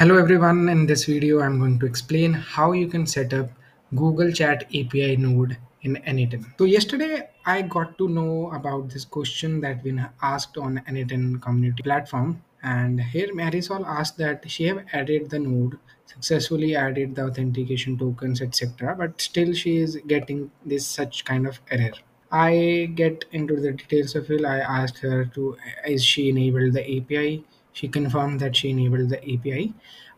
Hello everyone, in this video I'm going to explain how you can set up Google Chat API node in n8n. So yesterday I got to know about this question that we asked on n8n community platform, and here Marisol asked that she have added the node, successfully added the authentication tokens etc, but still she is getting this such kind of error. I get into the details of it. I asked her to is she enabled the API. She confirmed that she enabled the API,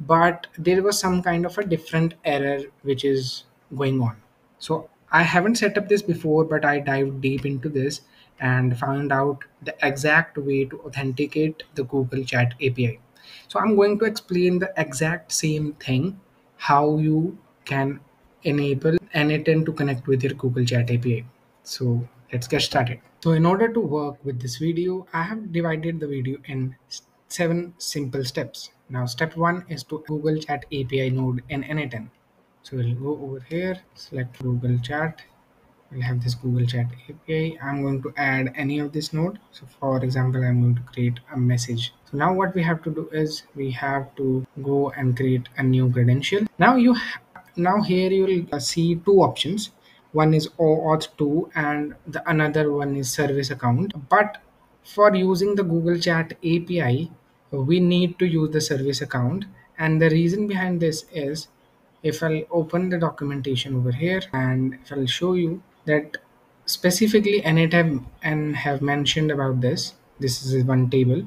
but there was some kind of a different error which is going on. So I haven't set up this before, but I dived deep into this and found out the exact way to authenticate the Google Chat API. So I'm going to explain the exact same thing, how you can enable n8n to connect with your Google Chat API. So let's get started. So in order to work with this video, I have divided the video in 7 simple steps. Now step 1 is to Google Chat API node in n8n. So we'll go over here, select Google Chat. We'll have this Google Chat API. I'm going to add any of this node. So for example, I'm going to create a message. So now what we have to do is we have to go and create a new credential. Now here you will see two options. One is OAuth2 and the another one is Service Account. But for using the Google Chat API, we need to use the Service Account, and the reason behind this is, if I'll open the documentation over here and if I'll show you that specifically n8n have mentioned about this. This is one table.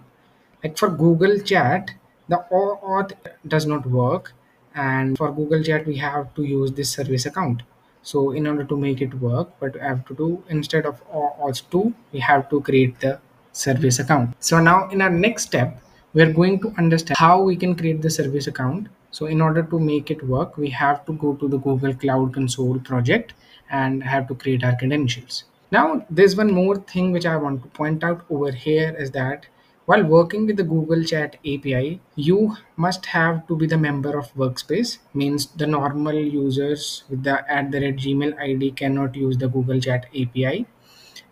Like for Google Chat, the OAuth does not work, and for Google Chat we have to use this Service Account. So in order to make it work, what I have to do, instead of OAuth2, we have to create the Service Account. So now in our next step, we are going to understand how we can create the Service Account. So in order to make it work, we have to go to the Google Cloud Console project and have to create our credentials. Now there's one more thing which I want to point out over here is that while working with the Google Chat API, you must have to be the member of Workspace. Means the normal users with the @gmail ID cannot use the Google Chat API.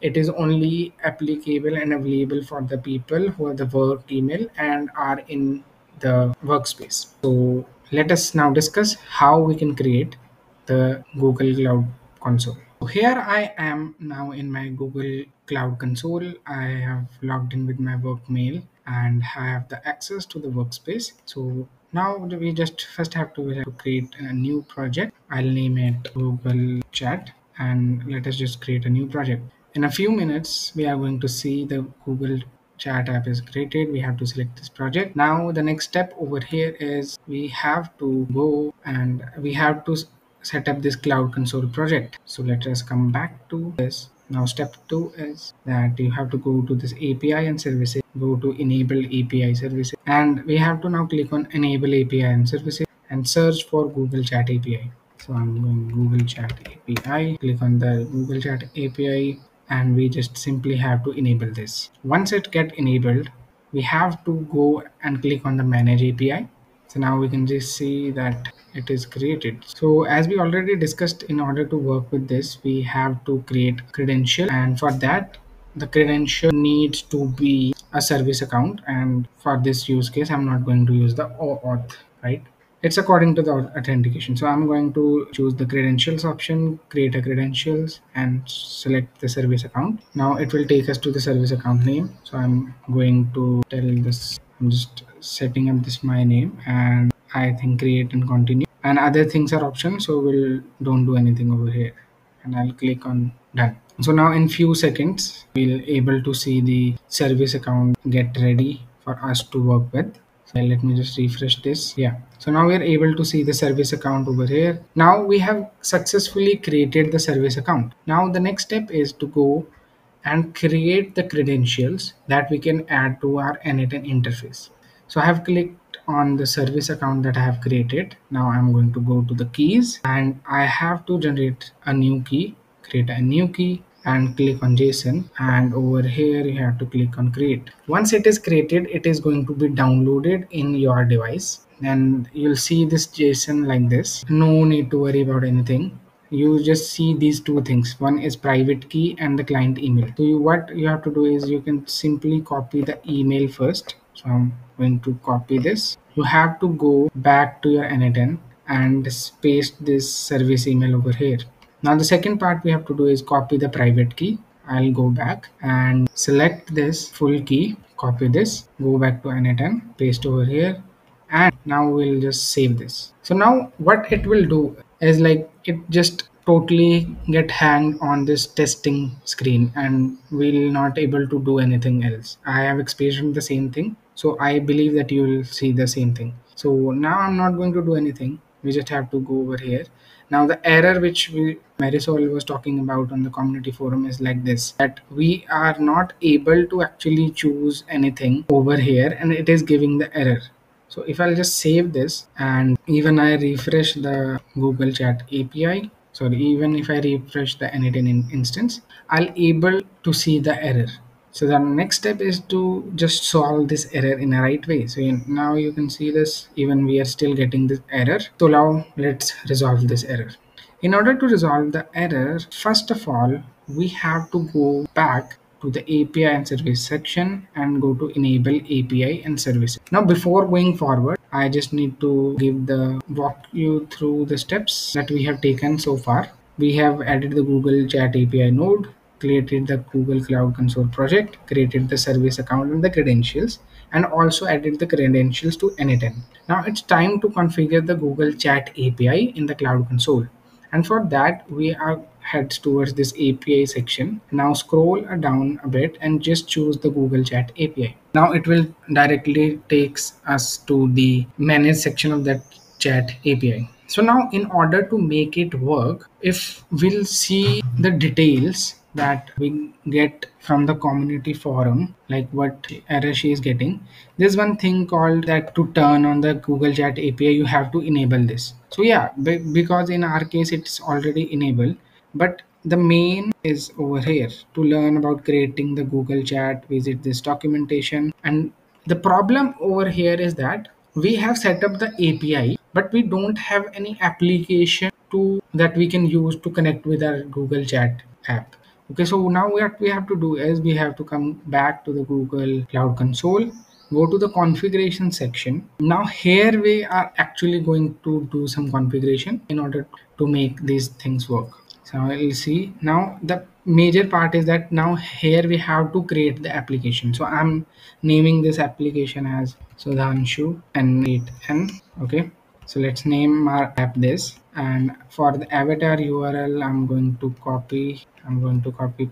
It is only applicable and available for the people who are the work email and are in the Workspace. So let us now discuss how we can create the Google Cloud Console. So here I am now in my Google Cloud Console. I have logged in with my work mail and have the access to the Workspace. So now we just first have to create a new project. I'll name it Google Chat, and let us just create a new project. In a few minutes, we are going to see the Google Chat app is created. We have to select this project. Now the next step over here is we have to go and we have to set up this Cloud Console project. So let us come back to this. Now step 2 is that you have to go to this API and services, go to enable API services, and we have to now click on enable API and services and search for Google Chat API. So I'm going Google Chat API, click on the Google Chat API, and we just simply have to enable this. Once it gets enabled, we have to go and click on the manage API. So now we can just see that it is created. So as we already discussed, in order to work with this, we have to create credential, and for that the credential needs to be a Service Account, and for this use case I'm not going to use the OAuth, right? It's according to the authentication. So I'm going to choose the credentials option, create a credentials, and select the Service Account. Now it will take us to the Service Account name. So I'm going to tell this, I'm just setting up this my name, and I think create and continue, and other things are options. So we'll don't do anything over here, and I'll click on done. So now in few seconds, we'll able to see the Service Account get ready for us to work with. So let me just refresh this. Yeah, so now we are able to see the Service Account over here. Now we have successfully created the Service Account. Now the next step is to go and create the credentials that we can add to our n8n interface. So I have clicked on the Service Account that I have created. Now I'm going to go to the keys, and I have to generate a new key, create a new key, and click on JSON, and over here you have to click on create. Once it is created, it is going to be downloaded in your device, and you'll see this JSON like this. No need to worry about anything. You just see these two things. One is private key and the client email. So what you have to do is you can simply copy the email first. So I'm going to copy this. You have to go back to your n8n and paste this service email over here. Now the second part we have to do is copy the private key. I'll go back and select this full key, copy this, go back to n8n, paste over here, and now we'll just save this. So now what it will do is like it just totally get hanged on this testing screen and we'll not able to do anything else. I have experienced the same thing, so I believe that you will see the same thing. So now I'm not going to do anything. We just have to go over here. Now the error which Marisol was talking about on the community forum is like this, that we are not able to actually choose anything over here and it is giving the error. So if I'll just save this and even I refresh the Google Chat API, sorry, even if I refresh the n8n instance, I'll able to see the error. So the next step is to just solve this error in a right way. So now you can see this, even we are still getting this error. So now let's resolve this error. In order to resolve the error, first of all, we have to go back to the API and service section and go to enable API and services. Now before going forward, I just need to walk you through the steps that we have taken so far. We have added the Google Chat API node, created the Google Cloud Console project, created the service account and the credentials, and also added the credentials to n8n. Now it's time to configure the Google Chat API in the Cloud Console. And for that, we are head towards this API section. Now scroll down a bit and just choose the Google Chat API. Now it will directly takes us to the manage section of that Chat API. So now in order to make it work, if we'll see the details that we get from the community forum, like what error she is getting, there's one thing called that to turn on the Google Chat API, you have to enable this. So yeah, because in our case, it's already enabled, but the main is over here. To learn about creating the Google Chat, visit this documentation. And the problem over here is that we have set up the API, but we don't have any application that we can use to connect with our Google Chat app. Okay, so now what we have to do is we have to come back to the Google Cloud Console, go to the configuration section. Now here we are actually going to do some configuration in order to make these things work. So you'll see now the major part is that now here we have to create the application. So I'm naming this application as Sudhanshu n8n. Okay, so let's name our app this. And for the avatar URL, I'm going to copy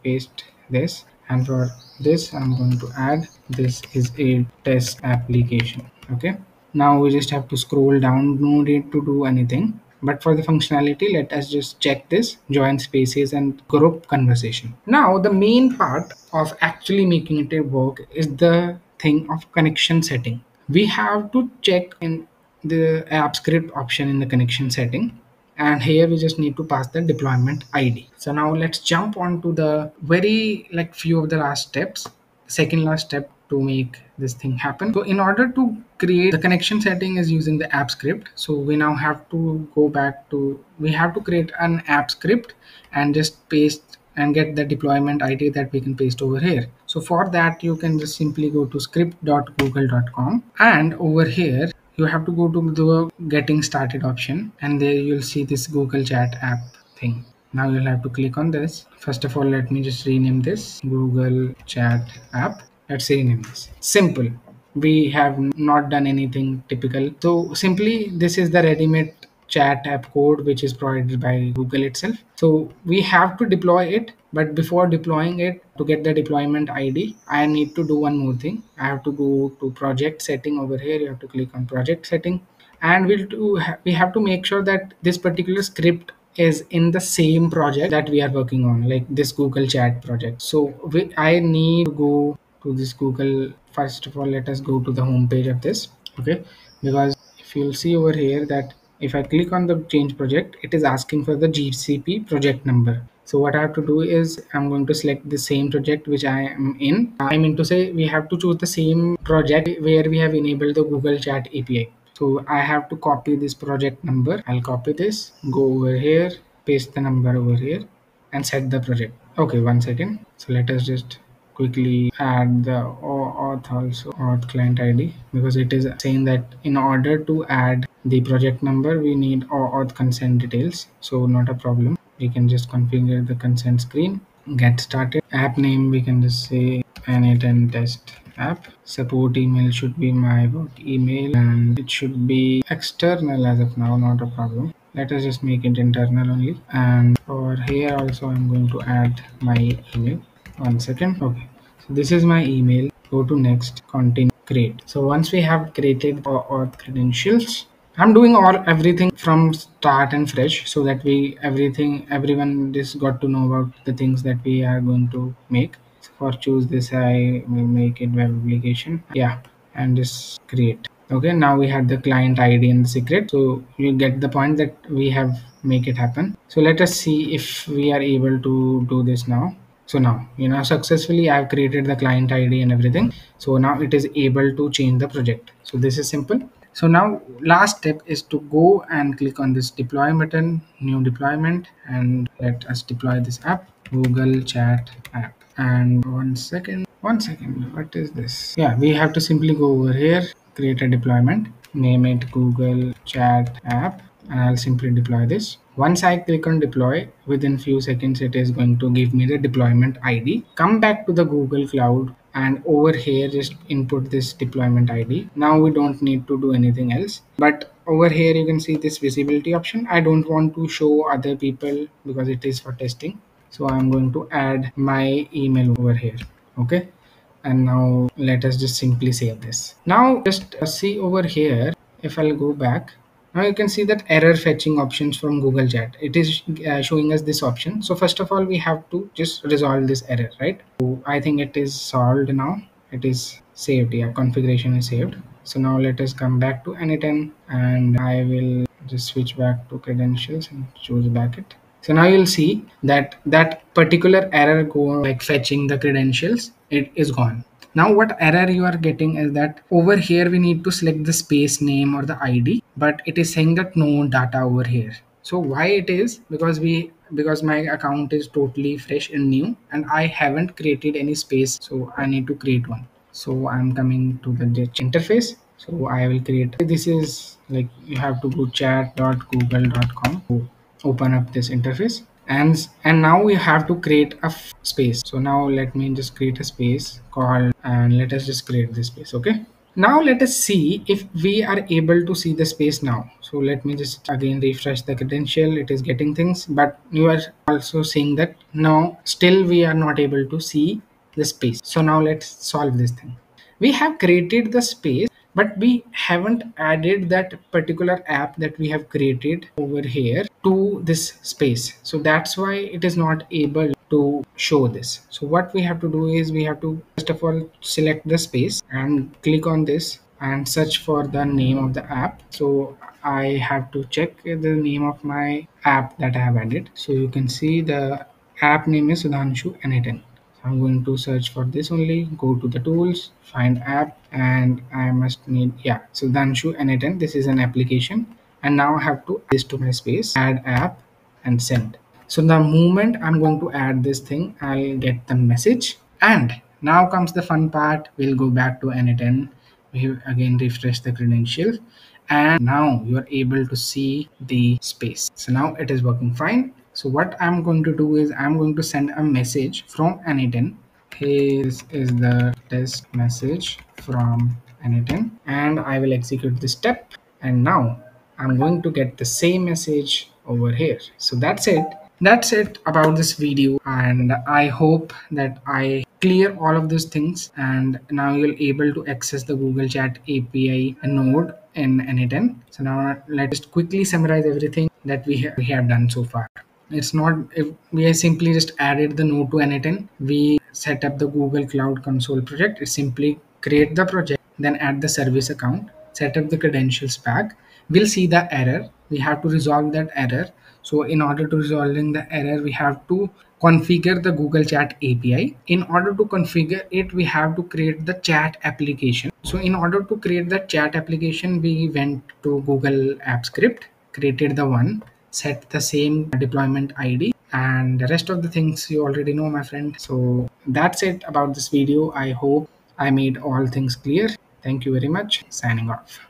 paste this, and for this I'm going to add this is a test application. Okay, now we just have to scroll down, no need to do anything, but for the functionality let us just check this join spaces and group conversation. Now the main part of actually making it work is the thing of connection setting. We have to check in the app script option in the connection setting, and here we just need to pass the deployment ID. So now let's jump on to the very few of the last steps, second last step to make this thing happen. So in order to create the connection setting is using the app script. So we now have to go back to, we have to create an app script and just paste and get the deployment ID that we can paste over here. So for that you can just simply go to script.google.com, and over here you have to go to the getting started option, and there you'll see this Google Chat app thing. Now you'll have to click on this. First of all, let me just rename this Google Chat app. Let's rename this. Simple. We have not done anything typical. So simply this is the ready-made chat app code which is provided by Google itself. So we have to deploy it, but before deploying it, to get the deployment ID, I need to do one more thing. I have to go to project setting over here. You have to click on project setting, and we have to make sure that this particular script is in the same project that we are working on, like this Google Chat project. So I need to go to this Google. First of all, let us go to the home page of this. Okay, because if you'll see over here that if I click on the change project, it is asking for the GCP project number. So what I have to do is I'm going to select the same project which I am in. I mean to say we have to choose the same project where we have enabled the Google Chat API. So I have to copy this project number. I'll copy this, go over here, paste the number over here and set the project. Okay, one second. So let us just quickly add the OAuth also, OAuth client ID, because it is saying that in order to add the project number, we need OAuth consent details. So not a problem. We can just configure the consent screen, get started. App name, we can just say n8n test app. Support email should be my email, and it should be external as of now, not a problem. Let us just make it internal only. And over here also I'm going to add my email. One second. Okay, so this is my email. Go to next, continue, create. So once we have created our OAuth credentials, I'm doing all everything from start and fresh, so that everyone just got to know about the things that we are going to make. So for choose this, I will make it web application. Yeah, and just create. Okay, now we have the client ID and the secret, so you get the point that we have make it happen. So let us see if we are able to do this now. So now, you know, successfully I have created the client ID and everything. So now it is able to change the project. So this is simple. So now last step is to go and click on this deploy button, new deployment, and let us deploy this app, Google Chat app. And one second, what is this? Yeah, we have to simply go over here, create a deployment, name it Google Chat app, and I'll simply deploy this. Once I click on deploy, within few seconds it is going to give me the deployment ID. Come back to the Google Cloud and over here just input this deployment ID. Now we don't need to do anything else, but over here you can see this visibility option. I don't want to show other people because it is for testing, so I'm going to add my email over here. Okay, and now let us just simply save this. Now just see over here, if I'll go back, now you can see that error fetching options from Google Chat. It is showing us this option. So first of all, we have to just resolve this error, right? So I think it is solved now. It is saved. Yeah, configuration is saved. So now let us come back to n8n, and I will just switch back to credentials and choose back it. So now you'll see that that particular error like fetching the credentials, it is gone. Now what error you are getting is that over here we need to select the space name or the ID, but it is saying that no data over here. So why it is? Because my account is totally fresh and new, and I haven't created any space, so I need to create one. So I'm coming to the interface. So I will create, this is like, you have to go chat.google.com to open up this interface, and now we have to create a space. So now let me just create a space called, and let us just create this space. Okay, now let us see if we are able to see the space now. So let me just again refresh the credential. It is getting things, but you are also seeing that now still we are not able to see the space. So now let's solve this thing. We have created the space, but we haven't added that particular app that we have created over here to this space. So that's why it is not able to show this. So what we have to do is we have to first of all select the space and click on this and search for the name of the app. So I have to check the name of my app that I have added. So you can see the app name is Sudhanshu n8n. I'm going to search for this only, go to the tools, find app, and I must need, yeah, Sudhanshu n8n. This is an application, and now I have to add this to my space, add app and send. So the moment I'm going to add this thing, I'll get the message. And now comes the fun part. We'll go back to n8n. We again refresh the credentials, and now you are able to see the space. So now it is working fine. So what I'm going to do is I'm going to send a message from n8n. Hey, this is the test message from n8n, and I will execute this step. And now I'm going to get the same message over here. So that's it. That's it about this video, and I hope that I clear all of those things, and now you'll able to access the Google Chat API node in n8n. So now let's quickly summarize everything that we have done so far. It's not, if we simply just added the node to n8n, we set up the Google Cloud Console project. It simply create the project, then add the service account, set up the credentials pack. We'll see the error. We have to resolve that error. So in order to resolving the error, we have to configure the Google Chat API. In order to configure it, we have to create the chat application. So in order to create the chat application, we went to Google Apps Script, created the one, set the same deployment ID, and the rest of the things you already know, my friend. So That's it about this video. I hope I made all things clear. Thank you very much. Signing off.